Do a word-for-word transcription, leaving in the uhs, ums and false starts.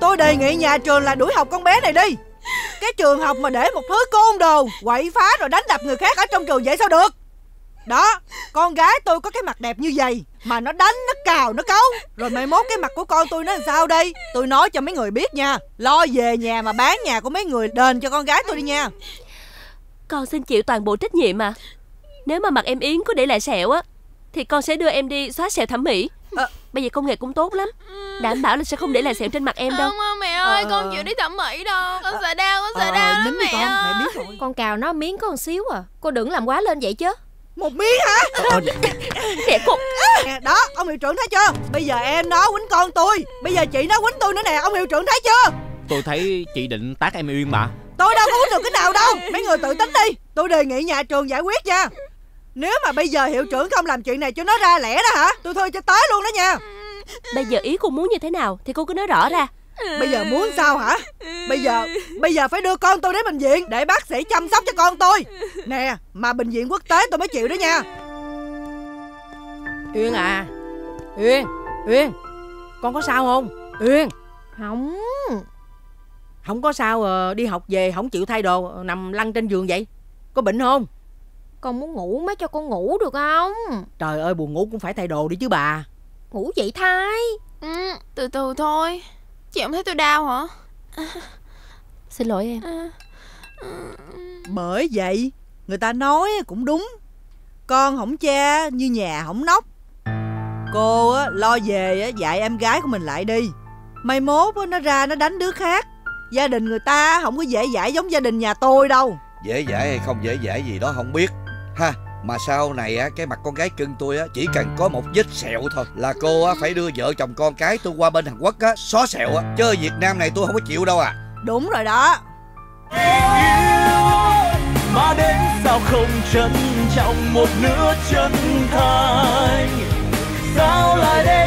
Tôi đề nghị nhà trường là đuổi học con bé này đi. Cái trường học mà để một thứ côn đồ quậy phá rồi đánh đập người khác ở trong trường vậy sao được. Đó, con gái tôi có cái mặt đẹp như vậy mà nó đánh, nó cào, nó cấu, rồi mai mốt cái mặt của con tôi nó làm sao đây? Tôi nói cho mấy người biết nha, lo về nhà mà bán nhà của mấy người đền cho con gái tôi đi nha. Con xin chịu toàn bộ trách nhiệm mà. Nếu mà mặt em Yến có để lại sẹo á thì con sẽ đưa em đi xóa sẹo thẩm mỹ. à, Bây giờ công nghệ cũng tốt lắm, đảm bảo là sẽ không để lại sẹo trên mặt em đâu. Không, mẹ ơi, à, con chịu đi thẩm mỹ đâu. Con sợ đau, con sợ à, đau lắm mẹ, con, ơi. Mẹ biết rồi. Con cào nó miếng có một xíu à. Cô đừng làm quá lên vậy chứ. Một miếng hả? Ờ, nè cô. Đó, ông hiệu trưởng thấy chưa? Bây giờ em nó quýnh con tôi, bây giờ chị nó quýnh tôi nữa nè, ông hiệu trưởng thấy chưa? Tôi thấy chị định tát em Uyên mà. Tôi đâu có quýnh được cái nào đâu. Mấy người tự tính đi. Tôi đề nghị nhà trường giải quyết nha. Nếu mà bây giờ hiệu trưởng không làm chuyện này cho nó ra lẽ đó hả, tôi thôi cho tới luôn đó nha. Bây giờ ý cô muốn như thế nào thì cô cứ nói rõ ra. Bây giờ muốn sao hả? Bây giờ Bây giờ phải đưa con tôi đến bệnh viện để bác sĩ chăm sóc cho con tôi. Nè, mà bệnh viện quốc tế tôi mới chịu đó nha. Uyên à, Uyên, Uyên, con có sao không? Uyên. Không. Không có sao à, đi học về không chịu thay đồ, nằm lăn trên giường vậy. Có bệnh không? Con muốn ngủ mới cho con ngủ được không? Trời ơi, buồn ngủ cũng phải thay đồ đi chứ bà. Ngủ vậy thay. Ừ, từ từ thôi. Chị không thấy tôi đau hả? Xin lỗi em. Bởi vậy người ta nói cũng đúng, con không cha như nhà không nóc. Cô á, lo về á, dạy em gái của mình lại đi. Mai mốt á, nó ra nó đánh đứa khác. Gia đình người ta không có dễ dãi giống gia đình nhà tôi đâu. Dễ dãi hay không dễ dãi gì đó không biết ha. Mà sau này á, cái mặt con gái cưng tôi á, chỉ cần có một vết sẹo thôi là cô á, phải đưa vợ chồng con cái tôi qua bên Hàn Quốc á, xóa sẹo á. Chứ Việt Nam này tôi không có chịu đâu à. Đúng rồi đó. Em yêu mà đến sao không trân trọng một nửa chân thành. Sao lại đây